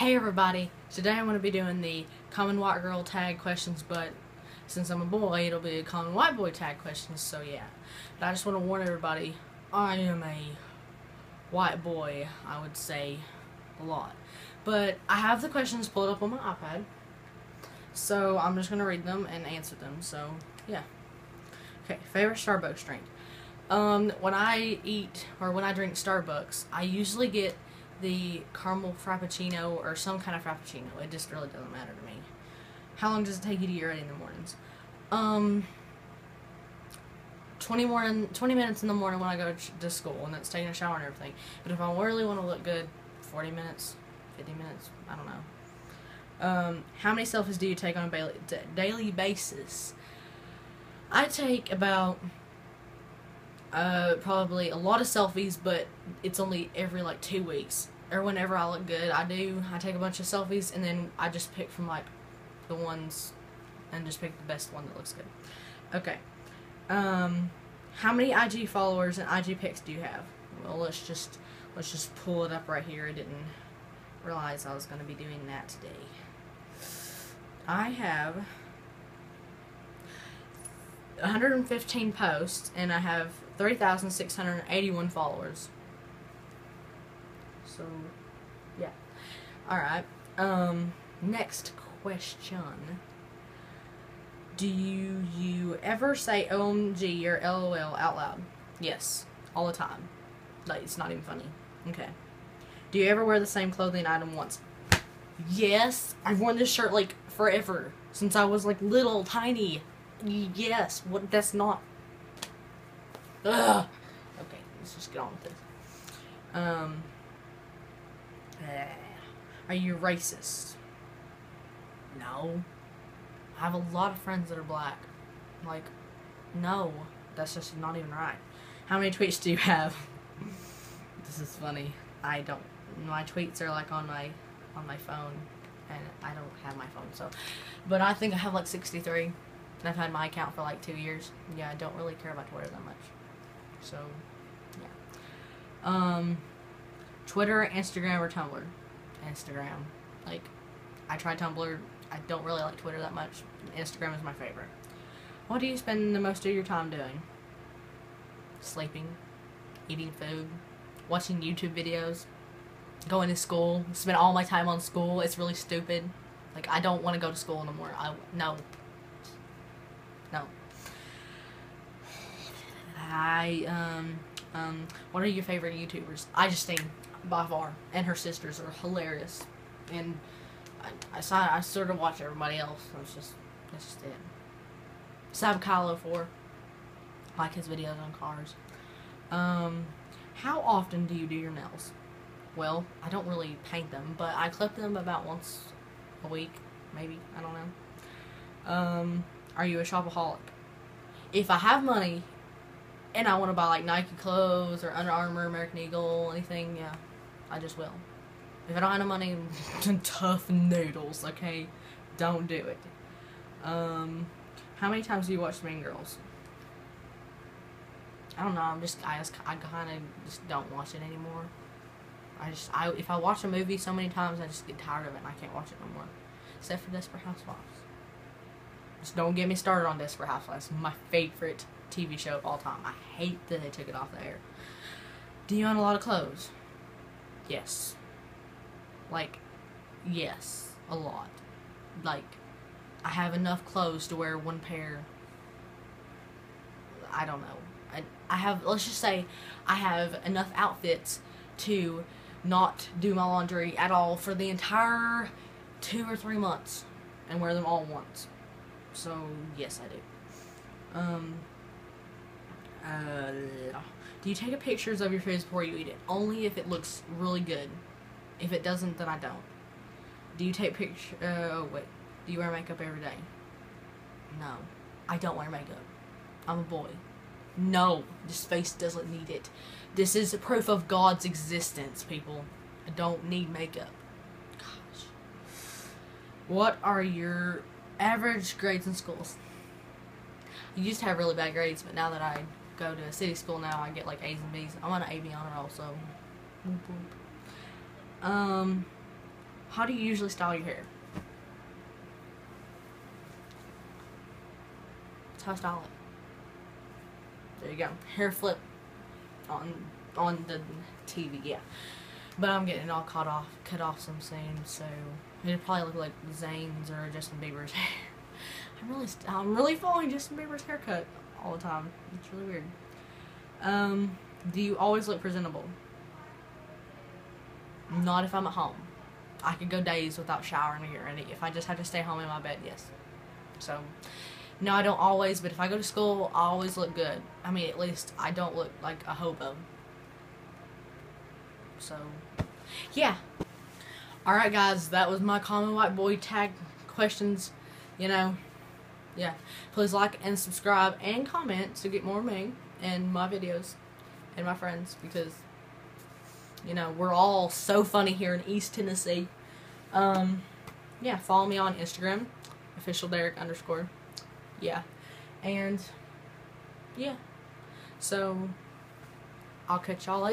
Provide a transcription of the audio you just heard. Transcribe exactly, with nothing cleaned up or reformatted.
Hey everybody, today I'm going to be doing the common white girl tag questions, but since I'm a boy, it'll be a common white boy tag questions, so yeah. But I just want to warn everybody, I am a white boy, I would say a lot. But I have the questions pulled up on my iPad, so I'm just going to read them and answer them, so yeah. Okay, favorite Starbucks drink. Um, when I eat, or when I drink Starbucks, I usually get the caramel frappuccino or some kind of frappuccino. It just really doesn't matter to me. How long does it take you to get ready in the mornings? Um, twenty, more in, twenty minutes in the morning when I go to school, and that's taking a shower and everything. But if I really want to look good, forty minutes, fifty minutes, I don't know. Um, how many selfies do you take on a daily basis? I take about... Uh, probably a lot of selfies, but it's only every like two weeks or whenever I look good. I do I take a bunch of selfies, and then I just pick from like the ones and just pick the best one that looks good. Okay, um, how many I G followers and I G pics do you have? Well, let's just let's just pull it up right here. I didn't realize I was gonna be doing that today. I have one hundred fifteen posts, and I have three thousand six hundred eighty-one followers. So, yeah. Alright. Um, next question. Do you, you ever say O M G or L O L out loud? Yes. All the time. Like, it's not even funny. Okay. Do you ever wear the same clothing item once? Yes. I've worn this shirt, like, forever. Since I was, like, little, tiny. Yes. What? That's not... Ugh. Okay, let's just get on with this. Um, uh, are you racist? No. I have a lot of friends that are black. Like, no. That's just not even right. How many tweets do you have? This is funny. I don't... My tweets are like on my, on my phone. And I don't have my phone, so... But I think I have like sixty-three. And I've had my account for like two years. Yeah, I don't really care about Twitter that much. So, yeah. Um, Twitter, Instagram, or Tumblr? Instagram. Like, I try Tumblr. I don't really like Twitter that much. Instagram is my favorite. What do you spend the most of your time doing? Sleeping, eating food, watching YouTube videos, going to school. I spend all my time on school. It's really stupid. Like, I don't want to go to school anymore. I, no. No. I, um, um, what are your favorite YouTubers? I just think, by far, and her sisters are hilarious, and I, I, saw, I sort of watch everybody else, so it's just, that's just it. Sab Kylo for, I like his videos on cars. Um, how often do you do your nails? Well, I don't really paint them, but I clip them about once a week, maybe, I don't know. Um, are you a shopaholic? If I have money, and I want to buy like Nike clothes or Under Armour, American Eagle, anything, yeah, I just will. If I don't have no money, tough noodles, okay? Don't do it. Um, how many times do you watch Mean Girls? I don't know, I'm just, I, just, I kind of just don't watch it anymore. I just, I, if I watch a movie so many times, I just get tired of it and I can't watch it no more. Except for Desperate Housewives. Just don't get me started on Desperate Housewives, my favorite T V show of all time. I hate that they took it off the air. Do you own a lot of clothes? Yes. Like, yes, a lot. Like, I have enough clothes to wear one pair. I don't know. I, I have, let's just say, I have enough outfits to not do my laundry at all for the entire two or three months and wear them all once. So, yes, I do. Um... Uh, do you take pictures of your food before you eat it? Only if it looks really good. If it doesn't, then I don't. Do you take pictures? Uh, oh wait. Do you wear makeup every day? No, I don't wear makeup. I'm a boy. No, this face doesn't need it. This is proof of God's existence, people. I don't need makeup. Gosh. What are your average grades in schools? I used to have really bad grades, but now that I go to a city school now, I get like A's and B's. I'm on an A B honor roll, so. Um, How do you usually style your hair? That's how I style it. There you go. Hair flip on on the T V, yeah. But I'm getting it all cut off, cut off some soon, so it'll probably look like Zane's or Justin Bieber's hair. I'm really, I'm really following Justin Bieber's haircut all the time. It's really weird. Um, do you always look presentable? Not if I'm at home. I could go days without showering or getting ready. If I just have to stay home in my bed, yes. So, no, I don't always, but if I go to school, I always look good. I mean, at least I don't look like a hobo. So, yeah. Alright, guys, that was my common white boy tag questions. You know, yeah. Please like and subscribe and comment to get more of me and my videos and my friends, because, you know, we're all so funny here in East Tennessee. Um, yeah, follow me on Instagram, official Derek underscore. Yeah. And, yeah. So, I'll catch y'all later.